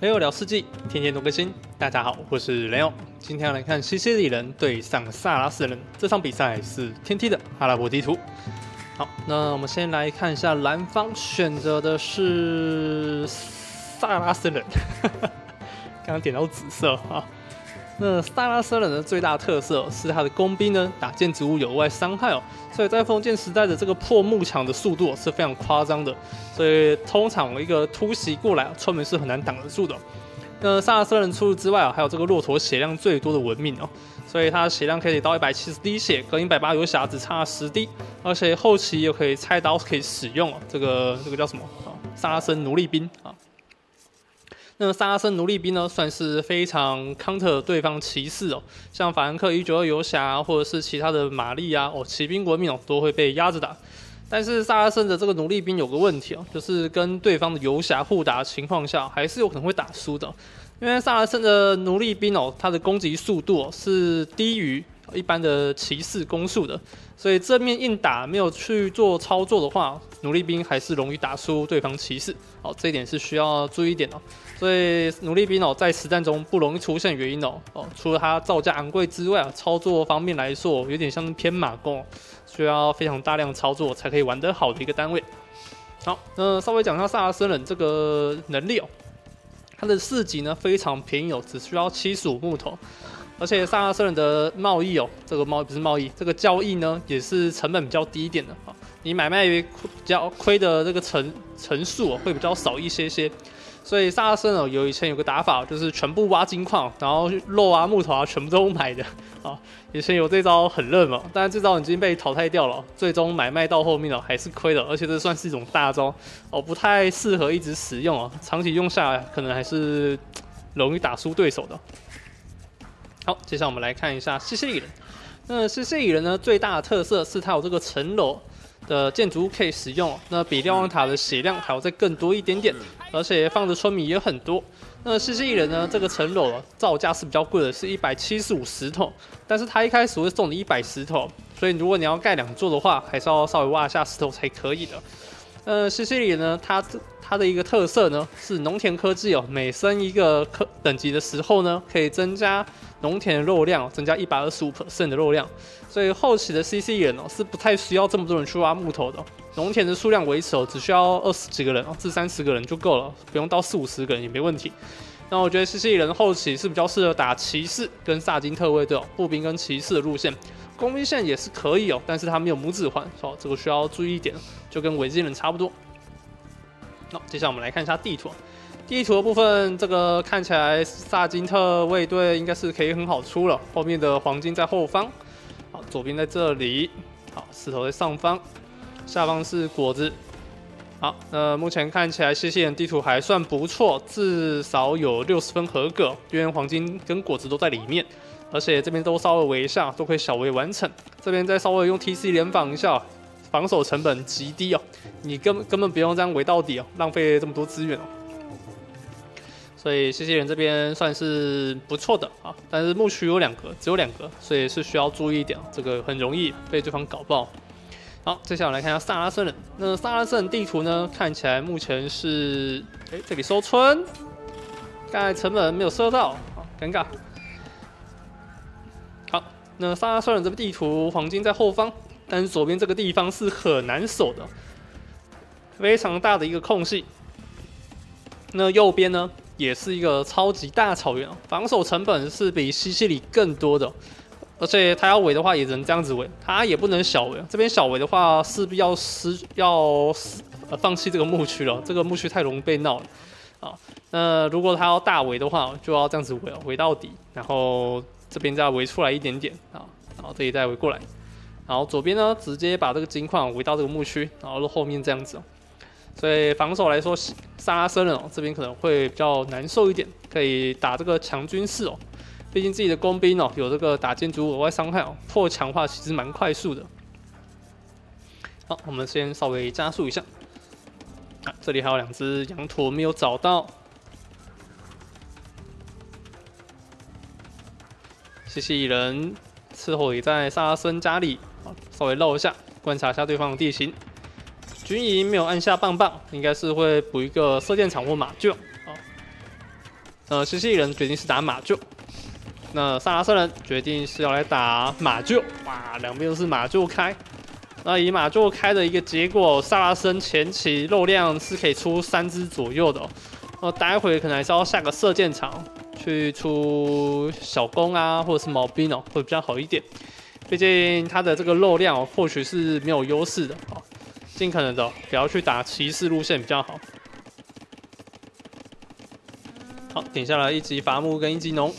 雷欧聊世纪，天天都更新。大家好，我是雷欧，今天要来看西西里人对上萨拉斯人。这场比赛是天梯的阿拉伯地图。好，那我们先来看一下蓝方选择的是萨拉斯人，刚刚点到紫色啊。那萨拉斯人的最大特色是他的工兵呢打建筑物有外伤害哦，所以在封建时代的这个破木墙的速度是非常夸张的，所以通常一个突袭过来，村民是很难挡得住的。那萨拉斯人除此之外还有这个骆驼血量最多的文明哦，所以他血量可以到170滴血，跟180侠只差10滴，而且后期又可以菜刀可以使用哦，这个叫什么啊？萨拉森奴隶兵啊。那么萨拉森奴隶兵呢，算是非常 counter 对方骑士哦，像法兰克192游侠啊，或者是其他的玛丽啊，哦，骑兵文明哦，都会被压着打。但是萨拉森的这个奴隶兵有个问题哦，就是跟对方的游侠互打的情况下，还是有可能会打输的，因为萨拉森的奴隶兵哦，他的攻击速度哦是低于一般的骑士攻速的，所以正面硬打没有去做操作的话，奴隶兵还是容易打输对方骑士哦，这一点是需要注意一点哦。所以奴隶兵哦在实战中不容易出现原因哦，除了它造价昂贵之外啊，操作方面来说有点像是偏马弓，需要非常大量操作才可以玩得好的一个单位。好，那稍微讲一下萨拉森人这个能力哦，它的市集呢非常便宜哦，只需要75木头。而且萨拉森人的贸易哦，这个贸易不是贸易，这个交易呢也是成本比较低一点的啊。你买卖比较亏的这个层数哦，会比较少一些。所以萨拉森人以前有个打法，就是全部挖金矿，然后肉啊、木头啊，全部都买的啊。以前有这招很热嘛，但是这招已经被淘汰掉了。最终买卖到后面哦，还是亏的，而且这算是一种大招哦，不太适合一直使用哦，长期用下来可能还是容易打输对手的。好，接下来我们来看一下西西里人。那西西里人呢，最大的特色是它有这个城楼的建筑物可以使用，那比瞭望塔的血量还要再更多一点点，而且放的村民也很多。那西西里人呢，这个城楼造价是比较贵的，是175石头，但是它一开始会送你100石头，所以如果你要盖两座的话，还是要稍微挖一下石头才可以的。西西里呢，它的一个特色呢是农田科技哦，每升一个等级的时候呢，可以增加农田的肉量，增加 125% 的肉量，所以后期的西西里人哦是不太需要这么多人去挖木头的，农田的数量维持哦只需要20几个人至30个人就够了，不用到40-50个人也没问题。那我觉得西西里人后期是比较适合打骑士跟萨金特卫队哦，步兵跟骑士的路线。工兵线也是可以哦，但是他没有拇指环，哦，这个需要注意一点，就跟维京人差不多。那接下来我们来看一下地图。地图的部分，这个看起来萨金特卫队应该是可以很好出了，后面的黄金在后方，好，左边在这里，好，石头在上方，下方是果子。好，那目前看起来西西里人地图还算不错，至少有60分合格，因为黄金跟果子都在里面。而且这边都稍微围一下，都可以小围完成。这边再稍微用 TC 联防一下，防守成本极低哦，你根本不用这样围到底哦，浪费这么多资源哦。所以西西里人这边算是不错的啊，但是牧区有只有两个，所以是需要注意一点，这个很容易被对方搞爆。好，接下来我来看一下萨拉森人。那萨拉森人地图呢，看起来目前是，这里收村，刚才成本没有收到，好尴尬。那萨拉森人这个地图，黄金在后方，但是左边这个地方是很难守的，非常大的一个空隙。那右边呢，也是一个超级大草原，防守成本是比西西里更多的，而且他要围的话，也只能这样子围，他也不能小围。这边小围的话，势必要放弃这个牧区了，这个牧区太容易被闹了啊。那如果他要大围的话，就要这样子围，围到底，然后这边再围出来一点点啊，然后这里再围过来，然后左边呢直接把这个金矿围到这个牧区，然后后面这样子哦。所以防守来说，萨拉森人哦这边可能会比较难受一点，可以打这个强军事哦，毕竟自己的工兵哦有这个打建筑额外伤害哦，破墙的话其实蛮快速的。好，我们先稍微加速一下，啊，这里还有两只羊驼没有找到。西西里人伺候也在萨拉森家里，稍微绕一下，观察一下对方的地形。军营没有按下棒棒，应该是会补一个射箭场或马厩。那石器人决定是打马厩，那萨拉森人决定是要来打马厩。哇，两边都是马厩开。那以马厩开的一个结果，萨拉森前期肉量是可以出3只左右的、哦。那待会可能还是要下个射箭场去出小弓啊，或者是毛兵哦，会比较好一点。毕竟它的这个肉量、哦、或许是没有优势的哦，尽可能的、哦、不要去打骑士路线比较好。 好，点下了一级伐木跟一级农。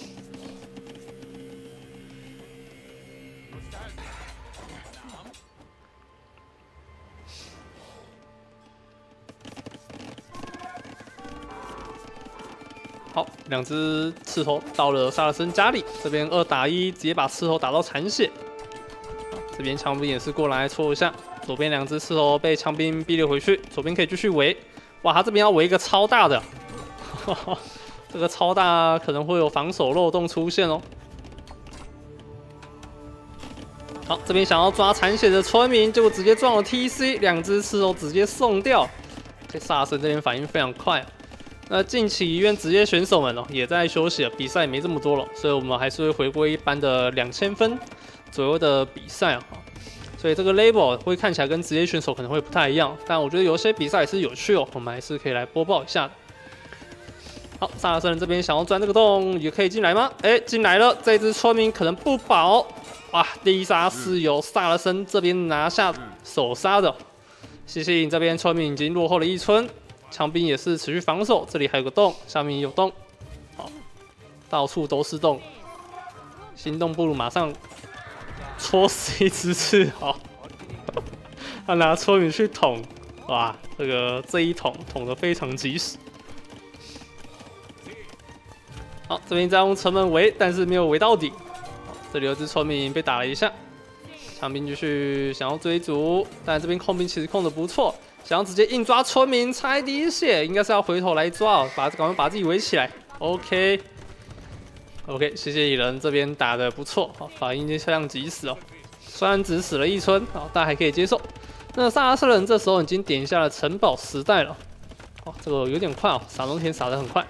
好，2只刺头到了萨拉森家里，这边2打1，直接把刺头打到残血。这边枪兵也是过来戳一下，左边2只刺头被枪兵逼了回去，左边可以继续围。哇，他这边要围一个超大的。呵呵 这个超大可能会有防守漏洞出现哦。好，这边想要抓残血的村民，结果直接撞了 TC， 2只刺头直接送掉。这萨拉森这边反应非常快、啊。那近期医院职业选手们哦也在休息了，比赛也没这么多了，所以我们还是会回归一般的2000分左右的比赛啊。所以这个 label 会看起来跟职业选手可能会不太一样，但我觉得有些比赛也是有趣哦，我们还是可以来播报一下的。 好，萨拉森人这边想要钻这个洞，也可以进来吗？哎、欸，进来了，这只村民可能不保。哇，第一杀是由萨拉森这边拿下首杀的。西西这边村民已经落后了1村，强兵也是持续防守，这里还有个洞，下面也有洞，好，到处都是洞。行动不如马上戳死1只刺，好，他拿村民去捅，哇，这一捅得非常及时。 好，这边在用城门围，但是没有围到底。这里有只村民被打了一下，强兵继续想要追逐，但这边控兵其实控得不错，想要直接硬抓村民，差一滴血，应该是要回头来抓哦，赶快把自己围起来。OK， 谢谢蚁人这边打得不错，好，反应非常及时哦。虽然只死了1村，好，但还可以接受。那萨拉森人这时候已经点下了城堡时代了，哦，这个有点快哦，撒农田撒得很快。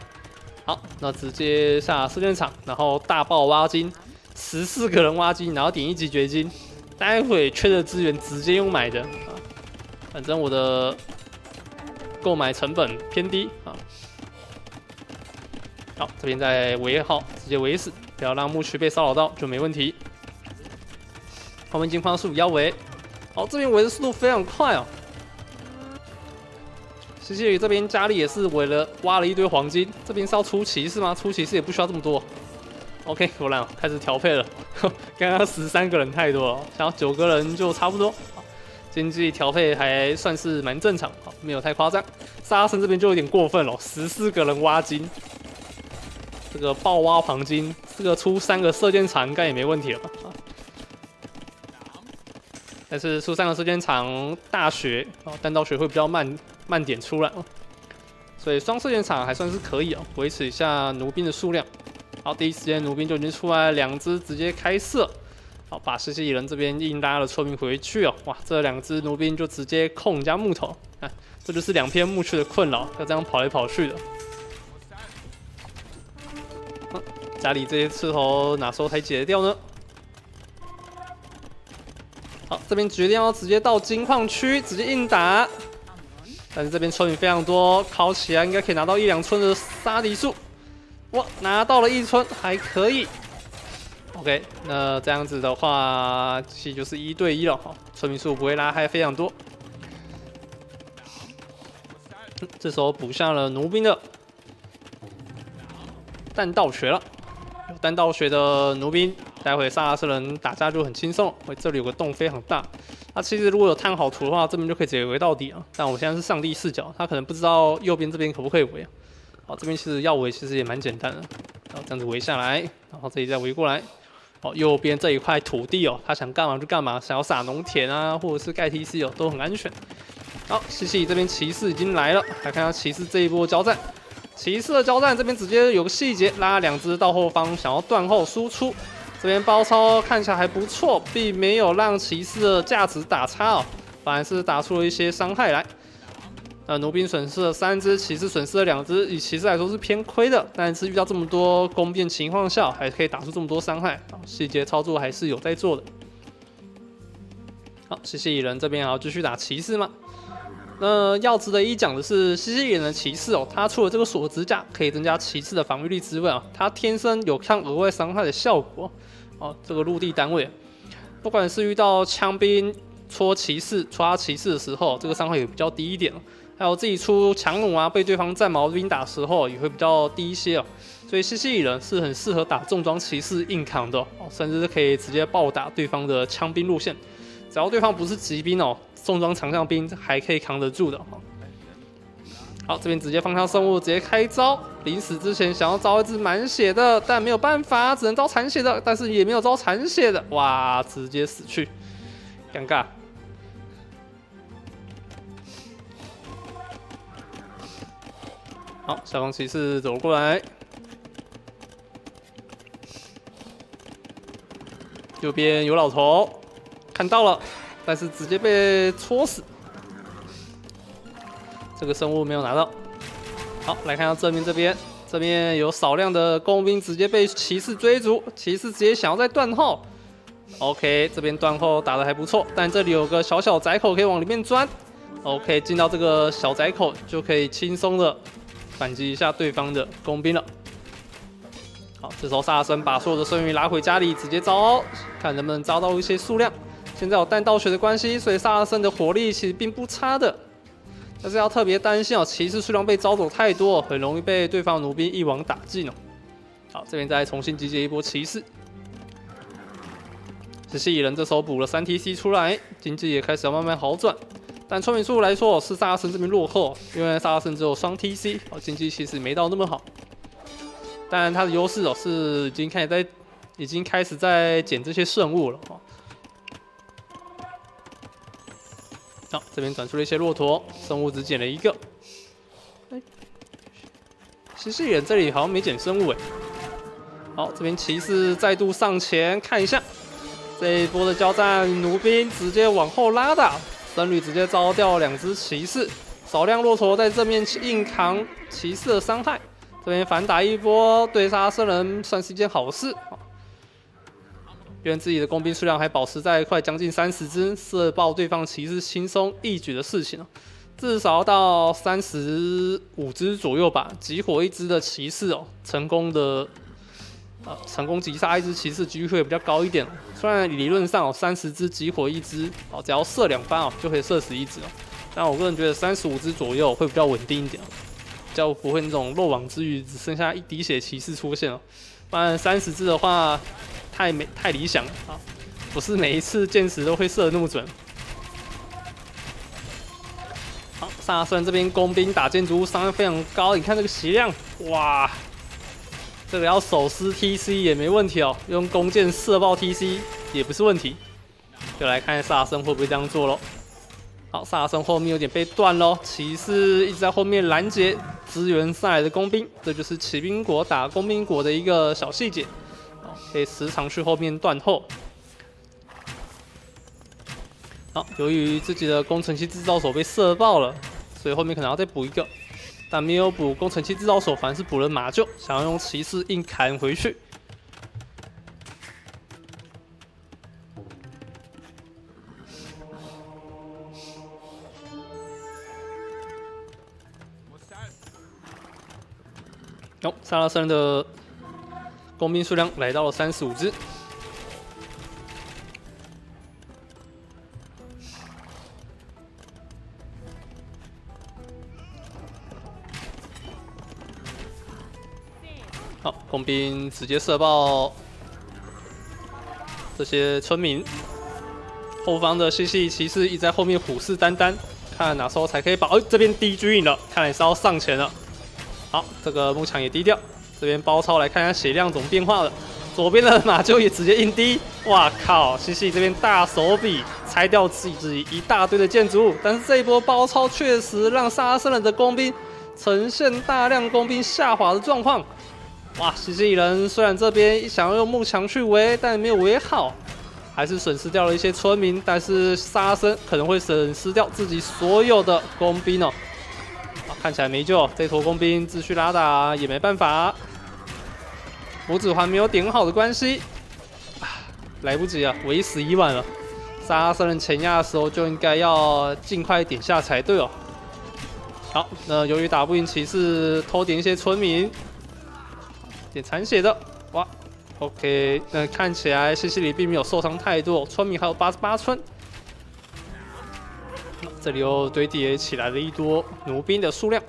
好，那直接下射箭场，然后大爆挖金，14个人挖金，然后点1级掘金。待会缺的资源直接用买的啊，反正我的购买成本偏低啊。好，这边再围好，直接围死，不要让牧区被骚扰到就没问题。我们金矿树要围，好，这边围的速度非常快哦。石器鱼这边家里也是挖了一堆黄金，这边是要出骑士吗？出骑士也不需要这么多。OK， 果然开始调配了。刚刚13个人太多了，想要9个人就差不多。经济调配还算是蛮正常，好，没有太夸张。萨拉森这边就有点过分了，14个人挖金，这个爆挖黄金，这个出3个射箭场应该也没问题了吧？但是出3个射箭场，大学哦，弹道学会比较慢点出来哦，所以双射箭场还算是可以哦，维持一下弩兵的数量。好，第一时间弩兵就已经出来了，2只直接开射，好，把石器人这边硬拉了村民回去哦。哇，这2只弩兵就直接控人家木头，啊，这就是2片牧区的困扰，要这样跑来跑去的。嗯，家里这些刺头哪时候才解得掉呢？ 好，这边决定要直接到金矿区，直接硬打。但是这边村民非常多，烤起来应该可以拿到1-2村的杀敌数。哇，拿到了1村，还可以。OK， 那这样子的话，其实就是1对1了哈，村民数不会拉开非常多。这时候补上了弩兵的弹道学了，有弹道学的弩兵。 待会萨拉森人打架就很轻松，这里有个洞非常大。他其实如果有探好图的话，这边就可以直接围到底啊。但我现在是上帝视角，他可能不知道右边这边可不可以围啊。好，这边其实要围其实也蛮简单的，然后这样子围下来，然后这里再围过来。哦，右边这一块土地哦，他想干嘛就干嘛，想要撒农田啊，或者是盖 TC 哦，都很安全。好，西西这边骑士已经来了，来看下骑士这一波交战。 骑士的交战这边直接有个细节，拉2只到后方，想要断后输出。 这边包抄看起来还不错，并没有让骑士的价值打差哦，反而是打出了一些伤害来。农兵损失了3只，骑士损失了2只，以骑士来说是偏亏的，但是遇到这么多攻变情况下，还可以打出这么多伤害，细节操作还是有在做的。好，西西里人这边还要继续打骑士吗？ 那要值得一讲的是，西西里人的骑士哦，他除了这个锁指甲可以增加骑士的防御力之外啊，他天生有抗额外伤害的效果哦。这个陆地单位，不管是遇到枪兵戳骑士的时候，这个伤害也比较低一点，还有自己出强弩啊，被对方战矛兵打的时候也会比较低一些哦。所以西西里人是很适合打重装骑士硬扛的哦，甚至是可以直接暴打对方的枪兵路线。 只要对方不是骑兵哦，重装长枪兵还可以扛得住的。好，这边直接放下生物，直接开招。临死之前想要招一只满血的，但没有办法，只能招残血的，但是也没有招残血的，哇，直接死去，尴尬。好，小方骑士走过来，右边有老头。 看到了，但是直接被戳死。这个生物没有拿到。好，来看到正面这边，这边有少量的工兵直接被骑士追逐，骑士直接想要再断后。OK， 这边断后打得还不错，但这里有个小小窄口可以往里面钻。OK， 进到这个小窄口就可以轻松的反击一下对方的工兵了。 好，这时候萨拉森把所有的剩余拉回家里，直接招，看能不能招到一些数量。现在有弹道学的关系，所以萨拉森的火力其实并不差的，但是要特别担心哦，骑士数量被招走太多，很容易被对方奴兵一网打尽哦。好，这边再重新集结一波骑士。西西里人这时候补了3TC 出来，经济也开始要慢慢好转，但聪明数来说是萨拉森这边落后，因为萨拉森只有双TC， 哦，经济其实没到那么好。 当然，它的优势哦是已经开始在捡这些圣物了哦。好，这边转出了一些骆驼，生物只捡了一个。西西里人这里好像没捡生物哎。好，这边骑士再度上前看一下，这一波的交战，奴兵直接往后拉打，僧侣直接招掉2只骑士，少量骆驼在正面硬扛骑士的伤害。 这边反打一波，对萨拉森人算是一件好事。因为自己的工兵数量还保持在快将近30只，射爆对方骑士轻松一举的事情哦，至少到35只左右吧。集火1只的骑士哦，成功击杀1只骑士机会比较高一点。虽然理论上哦，30只集火1只哦，只要射2发哦就可以射死1只哦，但我个人觉得35只左右会比较稳定一点。 比较不会那种漏网之鱼，只剩下1滴血骑士出现了。不然30只的话，太理想了啊！不是每一次箭矢都会射得那么准。好，萨拉森这边工兵打建筑物伤害非常高，你看这个血量，哇，这个要手撕 TC 也没问题哦，用弓箭射爆 TC 也不是问题。就来看萨拉森会不会这样做咯。 好，萨拉森后面有点被断咯，骑士一直在后面拦截支援上来的工兵，这就是骑兵国打工兵国的一个小细节，可以时常去后面断后。好，由于自己的工程器制造所被射爆了，所以后面可能要再补一个，但没有补工程器制造所，反而是补了马厩，想要用骑士硬砍回去。 哦，萨拉森的工兵数量来到了35只。好，工兵直接射爆这些村民。后方的西西里骑士一直在后面虎视眈眈，看哪时候才可以把……哦，这边低居影了，看来是要上前了。 好，这个木墙也低调，这边包抄来看一下血量怎么变化了。左边的马厩也直接硬低，哇靠！西西这边大手笔拆掉自己一大堆的建筑物，但是这一波包抄确实让萨拉森人的工兵呈现大量工兵下滑的状况。哇，西西人虽然这边想要用木墙去围，但没有围好，还是损失掉了一些村民，但是萨拉森可能会损失掉自己所有的工兵哦。看起来没救。这坨工兵继续拉打也没办法，拇指环没有点好的关系，来不及了，为时已晚了。萨拉森人前压的时候就应该要尽快点下才对哦。好，那由于打不赢骑士，偷点一些村民，点残血的，哇 ，OK， 那看起来西西里并没有受伤太多，村民还有88村。 这里又堆叠起来了一多弩兵的数量。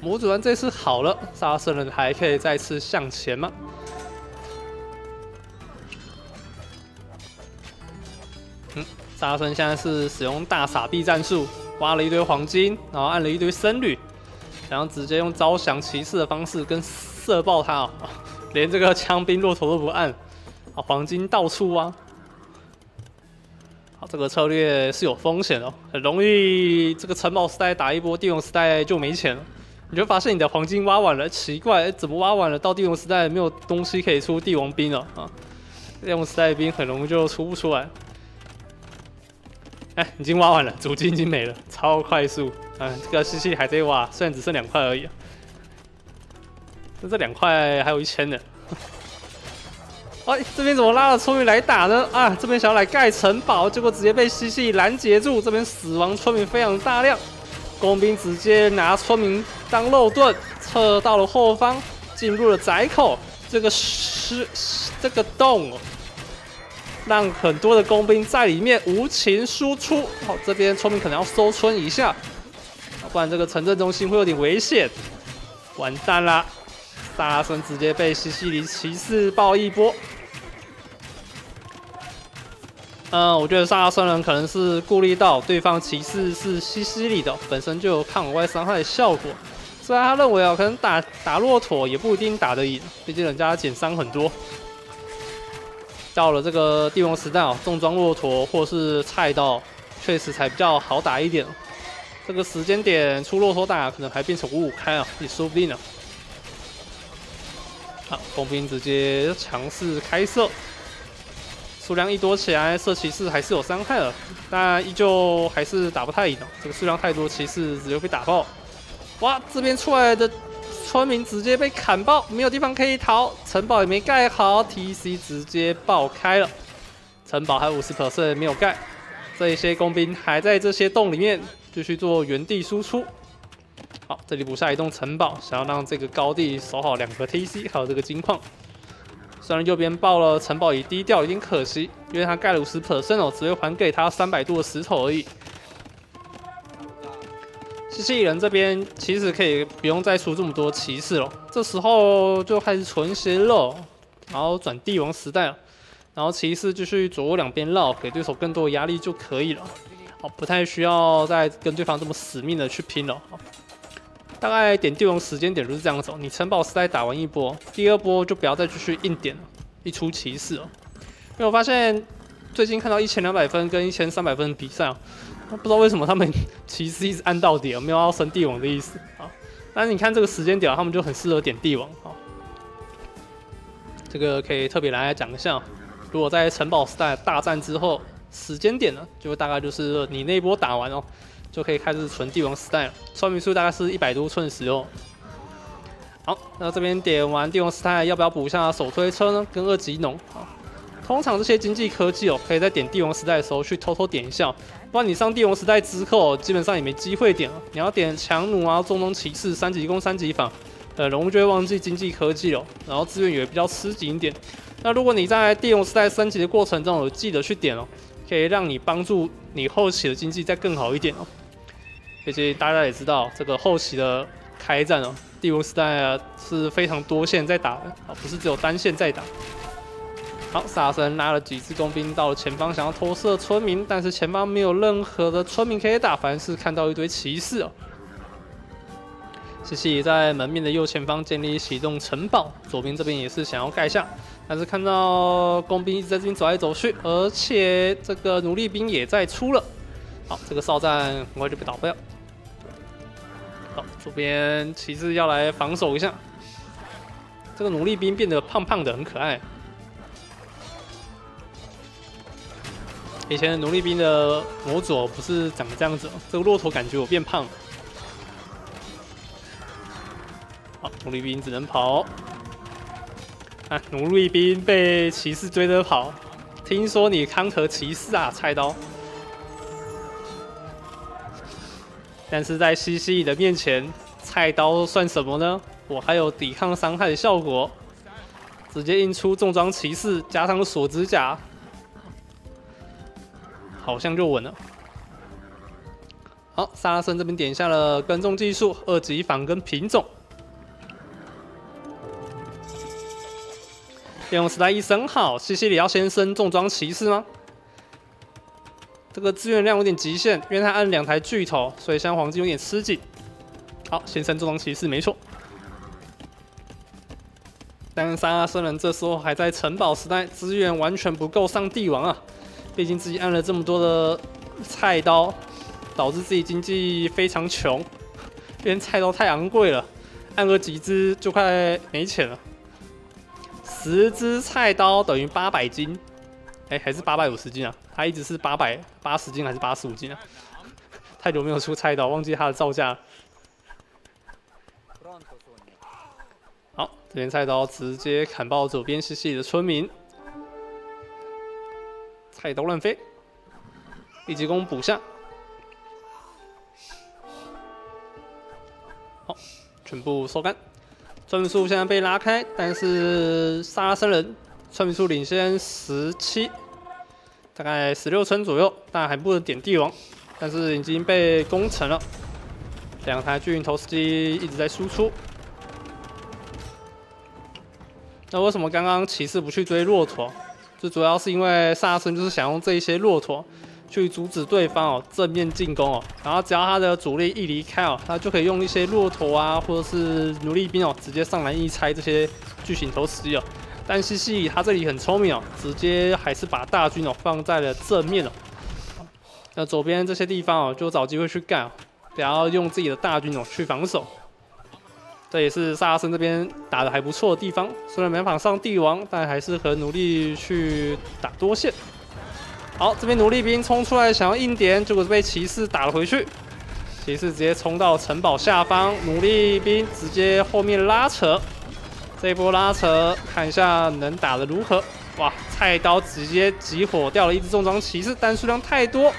魔主人这次好了，萨拉森人还可以再次向前吗？萨拉森现在是使用大傻逼战术，挖了一堆黄金，然后按了一堆僧侣，然后直接用招降骑士的方式跟射爆他哦，连这个枪兵骆驼都不按，啊，黄金到处啊。 好，这个策略是有风险哦，很容易这个城堡时代打一波，地龙时代就没钱了。你就发现你的黄金挖完了，奇怪，怎么挖完了？到地龙时代没有东西可以出帝王兵了啊！地龙时代兵很容易就出不出来。哎，已经挖完了，主金已经没了，超快速。哎，这个西西还在挖，虽然只剩2块而已、啊，但这2块还有1000呢。 哎，这边怎么拉了村民来打呢？啊，这边想要来盖城堡，结果直接被西西拦截住。这边死亡村民非常大量，工兵直接拿村民当肉盾，撤到了后方，进入了窄口这个洞，让很多的工兵在里面无情输出。好，这边村民可能要收村一下，不然这个城镇中心会有点危险。完蛋啦！萨拉森直接被西西里骑士爆一波。 我觉得萨拉森人可能是顾虑到对方骑士是西西里的，本身就有抗往外伤害的效果，所以他认为啊，可能打骆驼也不一定打得赢，毕竟人家减伤很多。到了这个帝王时代啊，重装骆驼或是菜刀，确实才比较好打一点。这个时间点出骆驼打，可能还变成5-5开啊，也说不定呢。好，工兵直接强势开射。 数量一多起来，射骑士还是有伤害了，但依旧还是打不太赢哦。这个数量太多，骑士直接被打爆。哇，这边出来的村民直接被砍爆，没有地方可以逃，城堡也没盖好 ，TC 直接爆开了。城堡还有 50% 没有盖，这些工兵还在这些洞里面继续做原地输出。好，这里补下一栋城堡，想要让这个高地守好2个 TC， 还有这个金矿。 虽然右边爆了城堡，也低调，有点可惜，因为他盖了 50% 哦，只会还给他300度的石头而已。西西里人这边其实可以不用再出这么多骑士了，这时候就开始存一些肉，然后转帝王时代了，然后骑士继续左右两边绕，给对手更多的压力就可以了。哦，不太需要再跟对方这么死命的去拼了。 大概点帝王时间点就是这样子哦，你城堡时代打完一波，第2波就不要再继续硬点了，一出骑士哦。因为我发现最近看到1200分跟1300分的比赛哦，不知道为什么他们骑士一直按到底哦，没有要升帝王的意思啊。但是你看这个时间点，他们就很适合点帝王啊。这个可以特别来讲一下哦，如果在城堡时代大战之后，时间点呢，就大概就是你那一波打完哦。 就可以开始存帝王时代了，村民数大概是100多村的时候。好，那这边点完帝王时代，要不要补一下手推车呢？跟2级农啊，通常这些经济科技哦，可以在点帝王时代的时候去偷偷点一下，不然你上帝王时代之后，基本上也没机会点了。你要点强弩啊、中东骑士、3级弓、3级法，容易就会忘记经济科技了，然后资源也比较吃紧一点。那如果你在帝王时代升级的过程中，有记得去点哦，可以让你帮助你后期的经济再更好一点哦。 毕竟大家也知道，这个后期的开战哦，帝王时代啊是非常多线在打的啊，不是只有单线在打。好，萨拉森拉了几支工兵到了前方，想要偷射村民，但是前方没有任何的村民可以打，反而是看到一堆骑士哦。西西里在门面的右前方建立起一栋城堡，左边这边也是想要盖下，但是看到工兵一直在这边走来走去，而且这个奴隶兵也在出了。 好，这个哨站很快就被打败了。好，左边骑士要来防守一下。这个奴隶兵变得胖胖的，很可爱。以前奴隶兵的模组不是长这样子，这个骆驼感觉我变胖了。好，奴隶兵只能跑。啊，奴隶兵被骑士追着跑。听说你康和骑士啊，菜刀。但是在西西里的面前，菜刀算什么呢？我还有抵抗伤害的效果，直接印出重装骑士，加上锁指甲，好像就稳了。 好，萨拉森这边点下了耕种技术、二级仿跟品种，电龙时代医生好，西西里要先升重装骑士吗？这个资源量有点极限，因为他按2台巨头，所以现在黄金有点吃紧。好，先升重装骑士没错，但萨拉森人这时候还在城堡时代，资源完全不够上帝王啊，毕竟自己按了这么多的菜刀。 导致自己经济非常穷，因为菜刀太昂贵了，按个几只就快没钱了。10只菜刀等于800斤，哎、欸，还是850斤啊？它一直是880斤还是85斤啊？太久没有出菜刀，忘记它的造价了。好，这边菜刀直接砍爆左边西西里的村民，菜刀乱飞，一级弓补下。 好，全部收干。村民数现在被拉开，但是萨拉森人村民数领先17，大概16村左右，但还不能点帝王，但是已经被攻城了。2台巨型投石机一直在输出。那为什么刚刚骑士不去追骆驼？最主要是因为萨拉森就是想用这些骆驼。 去阻止对方哦，正面进攻哦，然后只要他的主力一离开哦，他就可以用一些骆驼啊，或者是奴隶兵哦，直接上来一拆这些巨型投石机哦。但西西里他这里很聪明哦，直接还是把大军哦放在了正面哦。那左边这些地方哦，就找机会去干哦，然后用自己的大军哦去防守。这也是萨拉森这边打的还不错的地方，虽然没法上帝王，但还是很努力去打多线。 好，这边奴隶兵冲出来想要硬点，结果被骑士打了回去。骑士直接冲到城堡下方，奴隶兵直接后面拉扯。这一波拉扯，看一下能打得如何。哇，菜刀直接集火掉了一只重装骑士，但数量太多。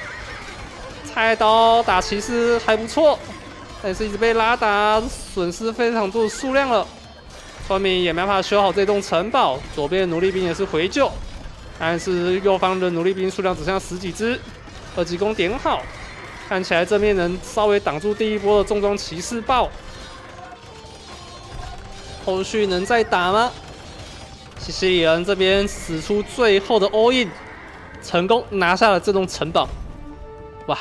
菜刀打骑士还不错，但是一直被拉打，损失非常多的数量了。村民也没办法修好这栋城堡，左边的奴隶兵也是回救。 但是右方的奴隶兵数量只剩下10几只，二级弓点好，看起来正面能稍微挡住第一波的重装骑士爆。后续能再打吗？西西里人这边使出最后的 all in， 成功拿下了这栋城堡。哇，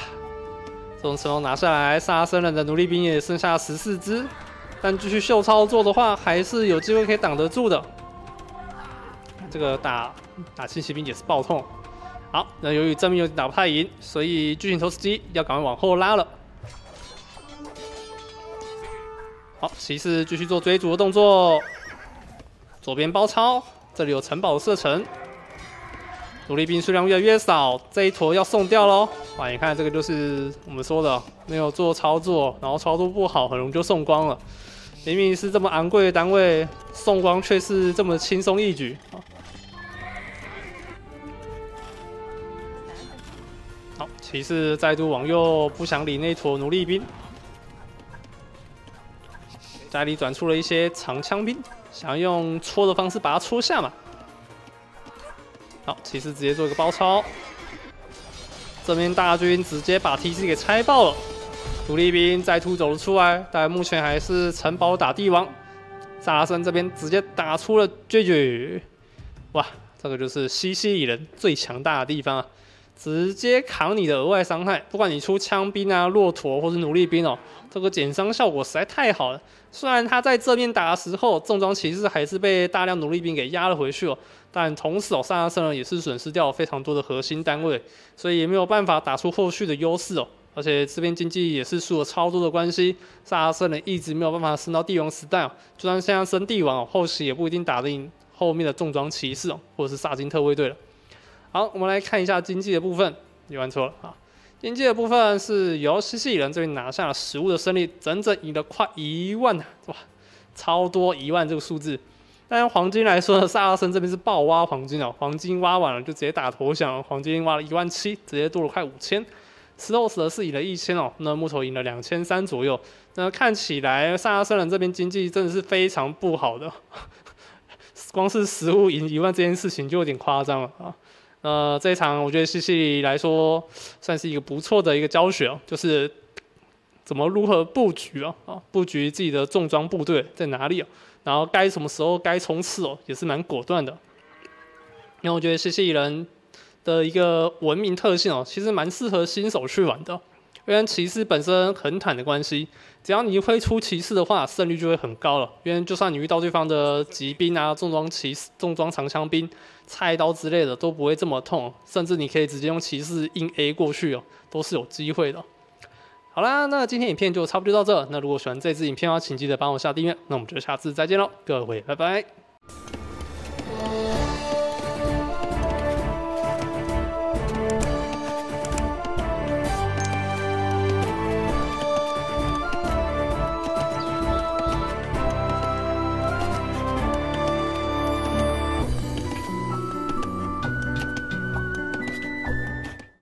这栋城堡拿下来，萨拉森人的奴隶兵也剩下14只，但继续秀操作的话，还是有机会可以挡得住的。 这个打轻骑兵也是爆痛。好，那由于正面有点打不太赢，所以巨型投石机要赶快往后拉了。好，骑士继续做追逐的动作，左边包抄，这里有城堡的射程。奴隶兵数量越来越少，这一坨要送掉喽。哇，你看这个就是我们说的没有做操作，然后操作不好，很容易就送光了。明明是这么昂贵的单位，送光却是这么轻松一举。 好，骑士再度往右，不想理那坨奴隶兵。家里转出了一些长枪兵，想用戳的方式把它戳下嘛。好，骑士直接做一个包抄，这边大军直接把 TC 给拆爆了。奴隶兵再度走了出来，但目前还是城堡打帝王。萨拉森这边直接打出了 GG， 哇，这个就是西西里人最强大的地方啊！ 直接扛你的额外伤害，不管你出枪兵啊、骆驼或是奴隶兵哦，这个减伤效果实在太好了。虽然他在正面打的时候，重装骑士还是被大量奴隶兵给压了回去哦，但同时哦，萨拉森人也是损失掉非常多的核心单位，所以也没有办法打出后续的优势哦。而且这边经济也是输了超多的关系，萨拉森人一直没有办法升到帝王时代哦。就算现在升帝王哦，后期也不一定打得赢后面的重装骑士哦，或者是萨金特卫队了。 好，我们来看一下经济的部分。你玩错了啊！经济的部分是由西西里人这边拿下了食物的胜利，整整赢了快1万啊！哇，超多1万这个数字。但用黄金来说呢，萨拉森这边是爆挖黄金哦，黄金挖完了就直接打头响，黄金挖了17000，直接多了快5000。Sloss 呢是赢了1000哦，那木头赢了2300左右。那看起来萨拉森人这边经济真的是非常不好的，光是食物赢1万这件事情就有点夸张了啊。这一场我觉得西西里来说算是一个不错的一个教学哦，就是怎么如何布局哦，布局自己的重装部队在哪里哦，然后该什么时候该冲刺哦，也是蛮果断的。因为我觉得西西里人的一个文明特性哦，其实蛮适合新手去玩的哦，因为骑士本身很坦的关系，只要你会出骑士的话，胜率就会很高了。因为就算你遇到对方的骑兵啊、重装长枪兵、菜刀之类的，都不会这么痛，甚至你可以直接用骑士硬 A 过去哦，都是有机会的。好啦，那今天影片就差不多到这。那如果喜欢这支影片的话，请记得帮我下订阅。那我们就下次再见喽，各位，拜拜。